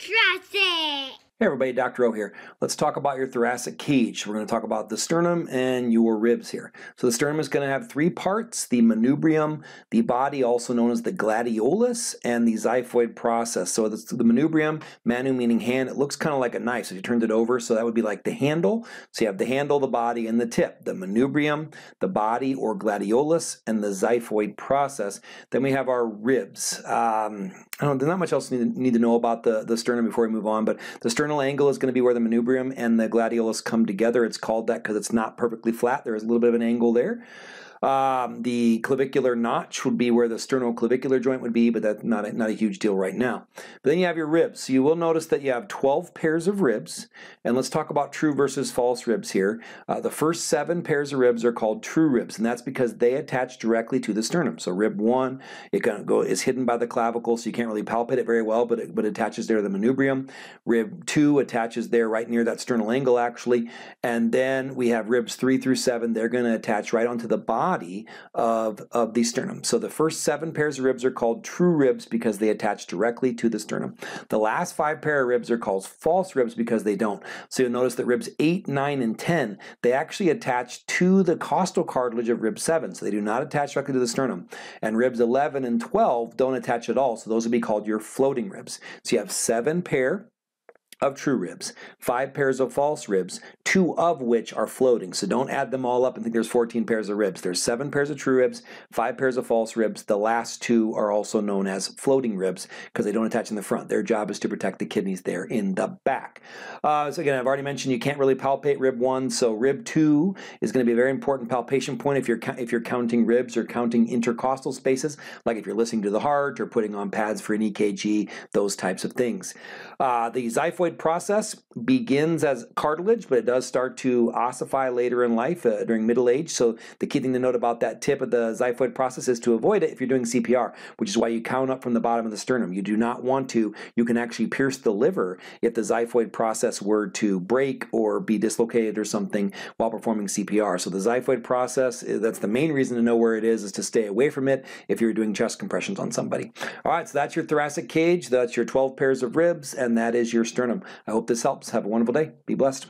Thoracic! Hey everybody, Dr. O here. Let's talk about your thoracic cage. We're going to talk about the sternum and your ribs here. So the sternum is going to have three parts, the manubrium, the body also known as the gladiolus, and the xiphoid process. So the manubrium, manu meaning hand, it looks kind of like a knife. So if you turned it over, so that would be like the handle. So you have the handle, the body, and the tip. The manubrium, the body or gladiolus, and the xiphoid process. Then we have our ribs. There's not much else you need to know about the sternum before we move on, but the sternal angle is going to be where the manubrium and the gladiolus come together. It's called that because it's not perfectly flat. There is a little bit of an angle there. The clavicular notch would be where the sternoclavicular joint would be, but that's not a huge deal right now. But then you have your ribs. So you will notice that you have 12 pairs of ribs. And let's talk about true versus false ribs here. The first 7 pairs of ribs are called true ribs, and that's because they attach directly to the sternum. So rib 1 is hidden by the clavicle, so you can't really palpate it very well, but it attaches there to the manubrium. Rib 2 attaches there right near that sternal angle, actually. And then we have ribs 3 through 7. They're going to attach right onto the bottom of the sternum. So the first 7 pairs of ribs are called true ribs because they attach directly to the sternum. The last 5 pair of ribs are called false ribs because they don't. So you'll notice that ribs 8, 9, and 10, they actually attach to the costal cartilage of rib 7, so they do not attach directly to the sternum. And ribs 11 and 12 don't attach at all, so those would be called your floating ribs. So you have 7 pair of true ribs, 5 pairs of false ribs, 2 of which are floating. So don't add them all up and think there's 14 pairs of ribs. There's 7 pairs of true ribs, 5 pairs of false ribs. The last 2 are also known as floating ribs because they don't attach in the front. Their job is to protect the kidneys there in the back. So again, I've already mentioned you can't really palpate rib 1, so rib 2 is going to be a very important palpation point if you're counting ribs or counting intercostal spaces, like if you're listening to the heart or putting on pads for an EKG, those types of things. The xiphoid process begins as cartilage, but it does start to ossify later in life during middle age. So the key thing to note about that tip of the xiphoid process is to avoid it if you're doing CPR, which is why you count up from the bottom of the sternum. You do not want to. You can actually pierce the liver if the xiphoid process were to break or be dislocated or something while performing CPR. So the xiphoid process, that's the main reason to know where it is to stay away from it if you're doing chest compressions on somebody. All right, so that's your thoracic cage, that's your 12 pairs of ribs, and that is your sternum. I hope this helps. Have a wonderful day. Be blessed.